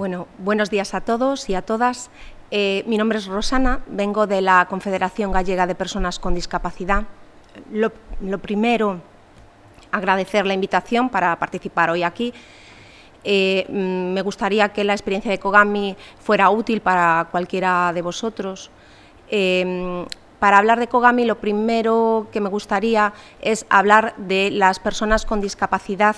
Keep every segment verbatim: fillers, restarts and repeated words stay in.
Bueno, buenos días a todos y a todas. Eh, mi nombre es Rosana, vengo de la Confederación Gallega de Personas con Discapacidad. Lo, lo primero, agradecer la invitación para participar hoy aquí. Eh, me gustaría que la experiencia de COGAMI fuera útil para cualquiera de vosotros. Eh, Para hablar de COGAMI, lo primero que me gustaría es hablar de las personas con discapacidad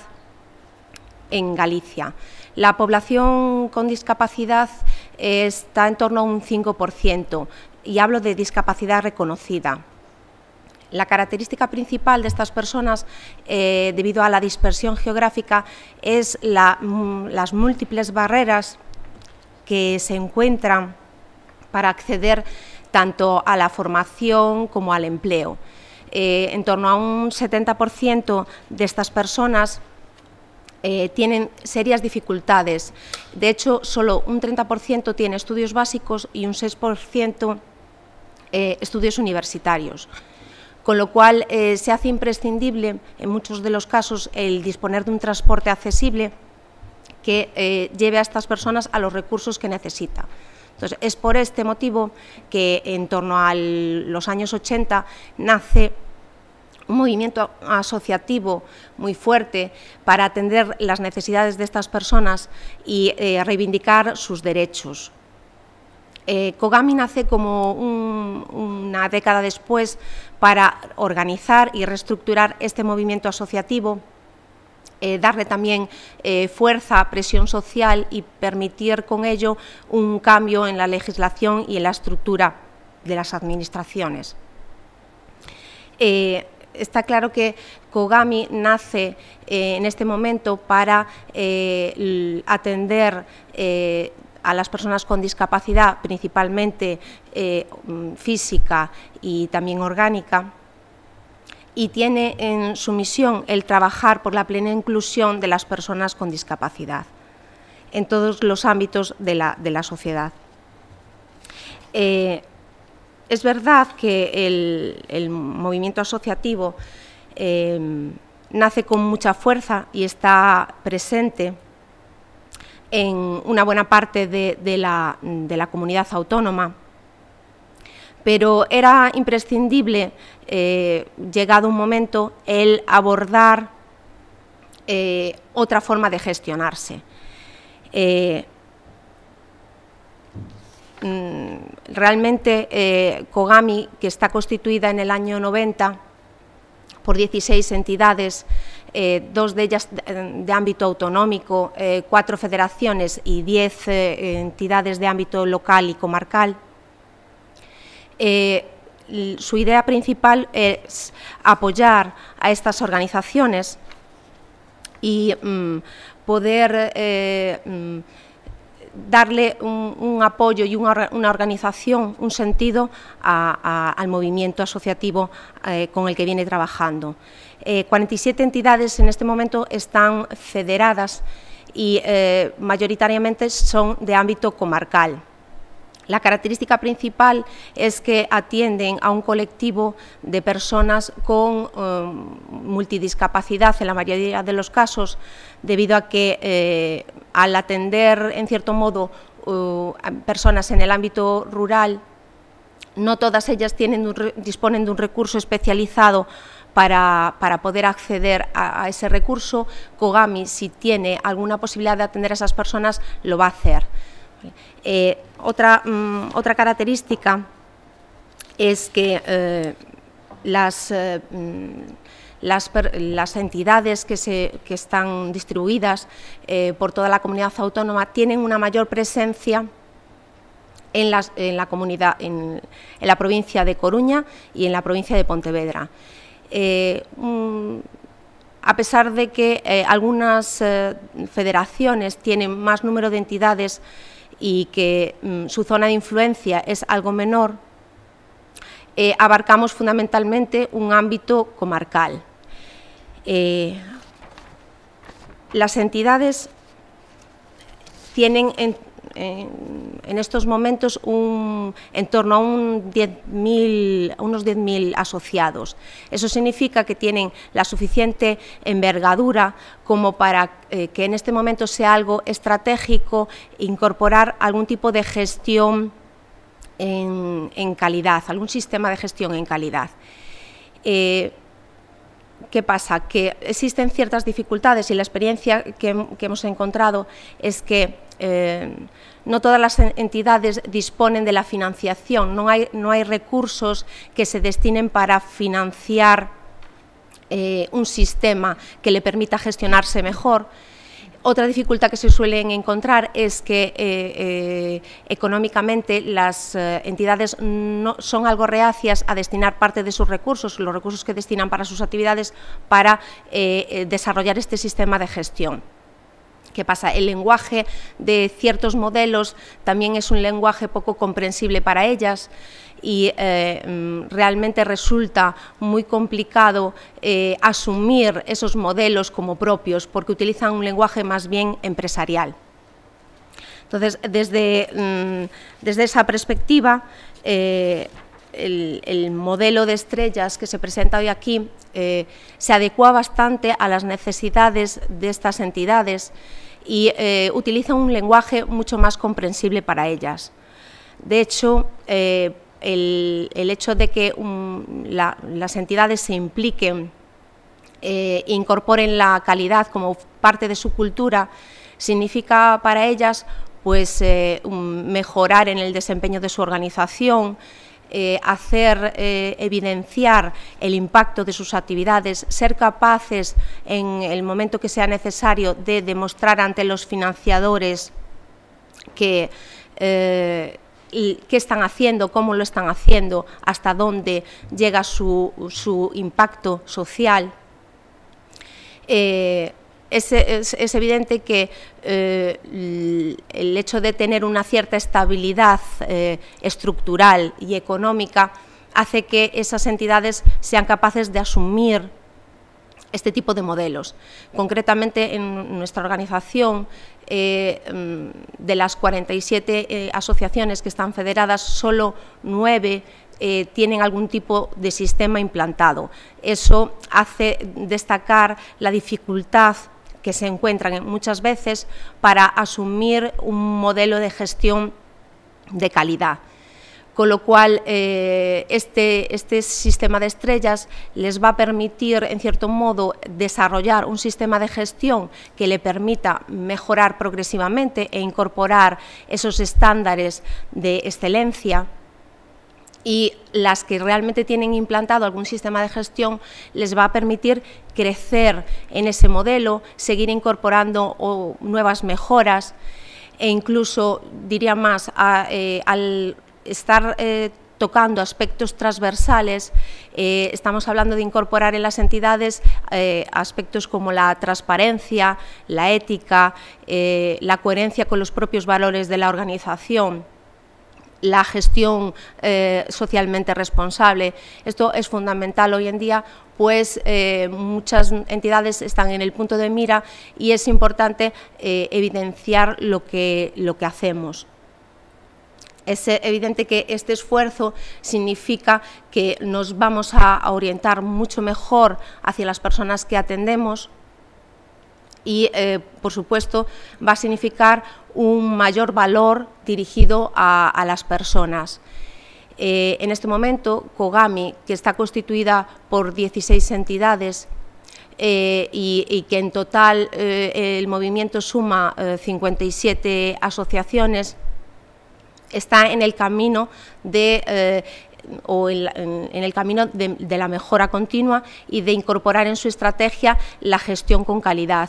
en Galicia. La población con discapacidad está en torno a un cinco por ciento, y hablo de discapacidad reconocida. La característica principal de estas personas, eh, debido a la dispersión geográfica, es la, las múltiples barreras que se encuentran para acceder tanto a la formación como al empleo. Eh, en torno a un setenta por ciento de estas personas eh, tienen serias dificultades. De hecho, solo un treinta por ciento tiene estudios básicos y un seis por ciento eh, estudios universitarios. Con lo cual, eh, se hace imprescindible, en muchos de los casos, el disponer de un transporte accesible que eh, lleve a estas personas a los recursos que necesita. Entonces, es por este motivo que en torno a los años ochenta nace un movimiento asociativo muy fuerte para atender las necesidades de estas personas y eh, reivindicar sus derechos. Eh, COGAMI nace como un, una década después para organizar y reestructurar este movimiento asociativo, Eh, darle también eh, fuerza, presión social y permitir con ello un cambio en la legislación y en la estructura de las administraciones. Eh, está claro que COGAMI nace eh, en este momento para eh, atender eh, a las personas con discapacidad, principalmente eh, física y también orgánica, y tiene en su misión el trabajar por la plena inclusión de las personas con discapacidad en todos los ámbitos de la, de la sociedad. Eh, es verdad que el, el movimiento asociativo eh, nace con mucha fuerza y está presente en una buena parte de, de, la, de la comunidad autónoma, pero era imprescindible, eh, llegado un momento, el abordar eh, otra forma de gestionarse. Eh, realmente, eh, COGAMI, que está constituida en el año noventa por dieciséis entidades, eh, dos de ellas de, de ámbito autonómico, eh, cuatro federaciones y diez eh, entidades de ámbito local y comarcal, Eh, su idea principal es apoyar a estas organizaciones y mm, poder eh, mm, darle un, un apoyo y una, una organización, un sentido a, a, al movimiento asociativo eh, con el que viene trabajando. Eh, cuarenta y siete entidades en este momento están federadas y eh, mayoritariamente son de ámbito comarcal. La característica principal es que atienden a un colectivo de personas con eh, multidiscapacidad en la mayoría de los casos, debido a que eh, al atender en cierto modo eh, a personas en el ámbito rural, no todas ellas tienen un, disponen de un recurso especializado para, para poder acceder a, a ese recurso. COGAMI, si tiene alguna posibilidad de atender a esas personas, lo va a hacer. Eh, otra, mm, otra característica es que eh, las, eh, las, per, las entidades que, se, que están distribuidas eh, por toda la comunidad autónoma tienen una mayor presencia en, las, en, la, comunidad, en, en la provincia de Coruña y en la provincia de Pontevedra. Eh, mm, A pesar de que eh, algunas eh, federaciones tienen más número de entidades y que mm, su zona de influencia es algo menor, eh, abarcamos fundamentalmente un ámbito comarcal. Eh, las entidades tienen en, en, en estos momentos un, en torno a un diez mil, unos diez mil asociados. Eso significa que tienen la suficiente envergadura como para eh, que en este momento sea algo estratégico incorporar algún tipo de gestión en, en calidad, algún sistema de gestión en calidad. Eh, ¿Qué pasa? Que existen ciertas dificultades y la experiencia que, que hemos encontrado es que eh, no todas las entidades disponen de la financiación, no hay, no hay recursos que se destinen para financiar eh, un sistema que le permita gestionarse mejor. Otra dificultad que se suelen encontrar es que eh, eh, económicamente las eh, entidades no, son algo reacias a destinar parte de sus recursos, los recursos que destinan para sus actividades, para eh, desarrollar este sistema de gestión. ¿Qué pasa? El lenguaje de ciertos modelos también es un lenguaje poco comprensible para ellas y eh, realmente resulta muy complicado eh, asumir esos modelos como propios porque utilizan un lenguaje más bien empresarial. Entonces, desde, mm, desde esa perspectiva, eh, el, el modelo de estrellas que se presenta hoy aquí eh, se adecua bastante a las necesidades de estas entidades y eh, utiliza un lenguaje mucho más comprensible para ellas. De hecho, eh, El, el hecho de que um, la, las entidades se impliquen e eh, incorporen la calidad como parte de su cultura significa para ellas pues, eh, um, mejorar en el desempeño de su organización, eh, hacer eh, evidenciar el impacto de sus actividades, ser capaces en el momento que sea necesario de demostrar ante los financiadores que eh, y qué están haciendo, cómo lo están haciendo, hasta dónde llega su, su impacto social. Eh, es, es, es evidente que eh, el hecho de tener una cierta estabilidad eh, estructural y económica hace que esas entidades sean capaces de asumir este tipo de modelos. Concretamente, en nuestra organización, eh, de las cuarenta y siete eh, asociaciones que están federadas, solo nueve eh, tienen algún tipo de sistema implantado. Eso hace destacar la dificultad que se encuentran muchas veces para asumir un modelo de gestión de calidad. Con lo cual, eh, este, este sistema de estrellas les va a permitir, en cierto modo, desarrollar un sistema de gestión que le permita mejorar progresivamente e incorporar esos estándares de excelencia, y las que realmente tienen implantado algún sistema de gestión les va a permitir crecer en ese modelo, seguir incorporando o, nuevas mejoras e incluso, diría más, a, eh, al estar eh, tocando aspectos transversales, eh, estamos hablando de incorporar en las entidades eh, aspectos como la transparencia, la ética, eh, la coherencia con los propios valores de la organización, la gestión eh, socialmente responsable. Esto es fundamental hoy en día, pues eh, muchas entidades están en el punto de mira y es importante eh, evidenciar lo que, lo que hacemos. Es evidente que este esfuerzo significa que nos vamos a orientar mucho mejor hacia las personas que atendemos y, eh, por supuesto, va a significar un mayor valor dirigido a, a las personas. Eh, en este momento, COGAMI, que está constituida por dieciséis entidades eh, y, y que en total eh, el movimiento suma eh, cincuenta y siete asociaciones, está en el camino de, eh, o en, en el camino de, de la mejora continua y de incorporar en su estrategia la gestión con calidad.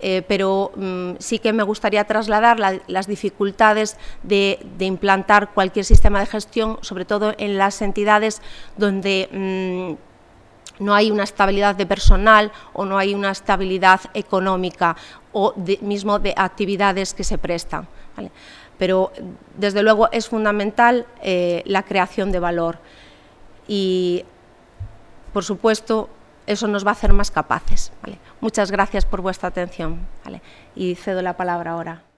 Eh, pero mmm, sí que me gustaría trasladar la, las dificultades de, de implantar cualquier sistema de gestión, sobre todo en las entidades donde Mmm, no hay una estabilidad de personal o no hay una estabilidad económica o de, mismo de actividades que se prestan, ¿vale? Pero, desde luego, es fundamental eh, la creación de valor y, por supuesto, eso nos va a hacer más capaces, ¿vale? Muchas gracias por vuestra atención, ¿vale? Y cedo la palabra ahora.